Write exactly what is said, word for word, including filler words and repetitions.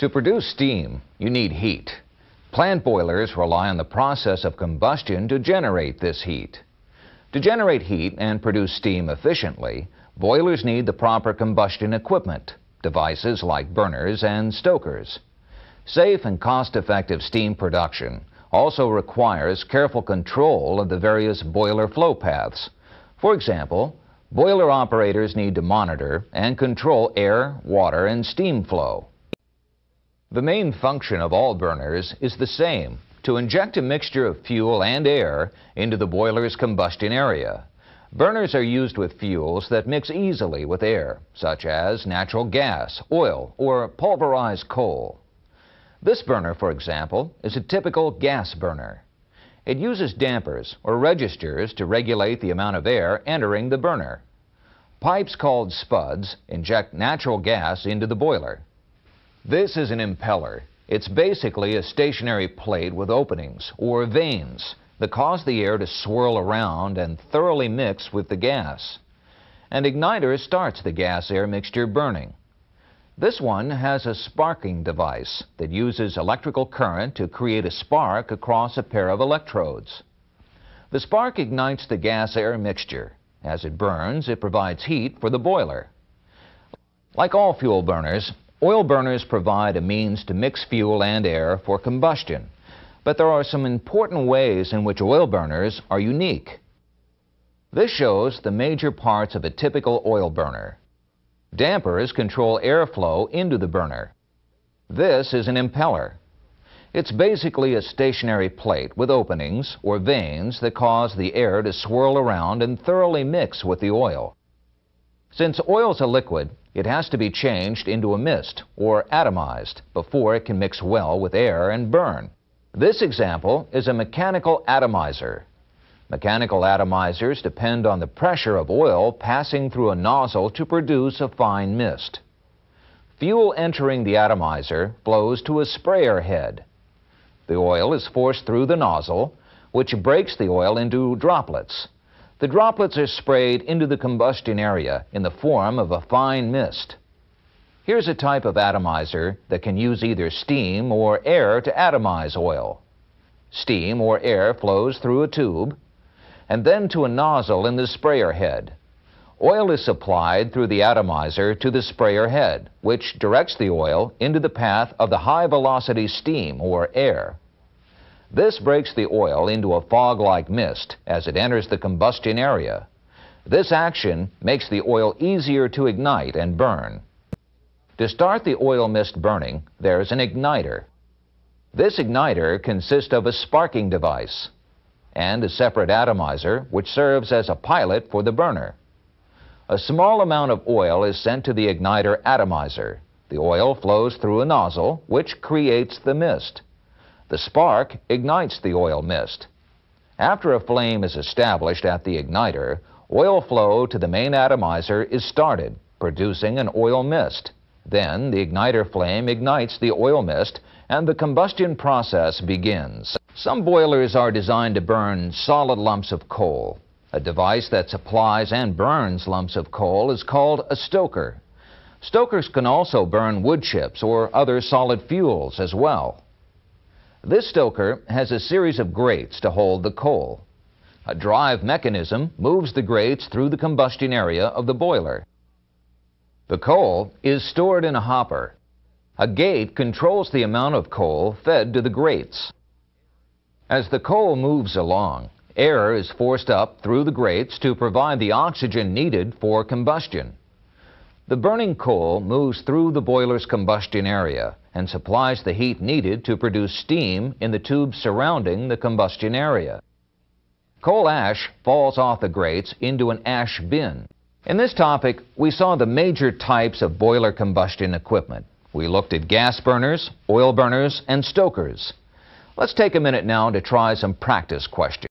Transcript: To produce steam, you need heat. Plant boilers rely on the process of combustion to generate this heat. To generate heat and produce steam efficiently, boilers need the proper combustion equipment, devices like burners and stokers. Safe and cost-effective steam production also requires careful control of the various boiler flow paths. For example, boiler operators need to monitor and control air, water, and steam flow. The main function of all burners is the same, to inject a mixture of fuel and air into the boiler's combustion area. Burners are used with fuels that mix easily with air, such as natural gas, oil, or pulverized coal. This burner, for example, is a typical gas burner. It uses dampers or registers to regulate the amount of air entering the burner. Pipes called spuds inject natural gas into the boiler. This is an impeller. It's basically a stationary plate with openings, or vanes, that cause the air to swirl around and thoroughly mix with the gas. An igniter starts the gas-air mixture burning. This one has a sparking device that uses electrical current to create a spark across a pair of electrodes. The spark ignites the gas-air mixture. As it burns, it provides heat for the boiler. Like all fuel burners, oil burners provide a means to mix fuel and air for combustion, but there are some important ways in which oil burners are unique. This shows the major parts of a typical oil burner. Dampers control airflow into the burner. This is an impeller. It's basically a stationary plate with openings or vanes that cause the air to swirl around and thoroughly mix with the oil. Since oil is a liquid, it has to be changed into a mist, or atomized, before it can mix well with air and burn. This example is a mechanical atomizer. Mechanical atomizers depend on the pressure of oil passing through a nozzle to produce a fine mist. Fuel entering the atomizer flows to a sprayer head. The oil is forced through the nozzle, which breaks the oil into droplets. The droplets are sprayed into the combustion area in the form of a fine mist. Here's a type of atomizer that can use either steam or air to atomize oil. Steam or air flows through a tube and then to a nozzle in the sprayer head. Oil is supplied through the atomizer to the sprayer head, which directs the oil into the path of the high-velocity steam or air. This breaks the oil into a fog-like mist as it enters the combustion area. This action makes the oil easier to ignite and burn. To start the oil mist burning, there's an igniter. This igniter consists of a sparking device and a separate atomizer which serves as a pilot for the burner. A small amount of oil is sent to the igniter atomizer. The oil flows through a nozzle which creates the mist. The spark ignites the oil mist. After a flame is established at the igniter, oil flow to the main atomizer is started, producing an oil mist. Then the igniter flame ignites the oil mist and the combustion process begins. Some boilers are designed to burn solid lumps of coal. A device that supplies and burns lumps of coal is called a stoker. Stokers can also burn wood chips or other solid fuels as well. This stoker has a series of grates to hold the coal. A drive mechanism moves the grates through the combustion area of the boiler. The coal is stored in a hopper. A gate controls the amount of coal fed to the grates. As the coal moves along, air is forced up through the grates to provide the oxygen needed for combustion. The burning coal moves through the boiler's combustion area and supplies the heat needed to produce steam in the tubes surrounding the combustion area. Coal ash falls off the grates into an ash bin. In this topic, we saw the major types of boiler combustion equipment. We looked at gas burners, oil burners, and stokers. Let's take a minute now to try some practice questions.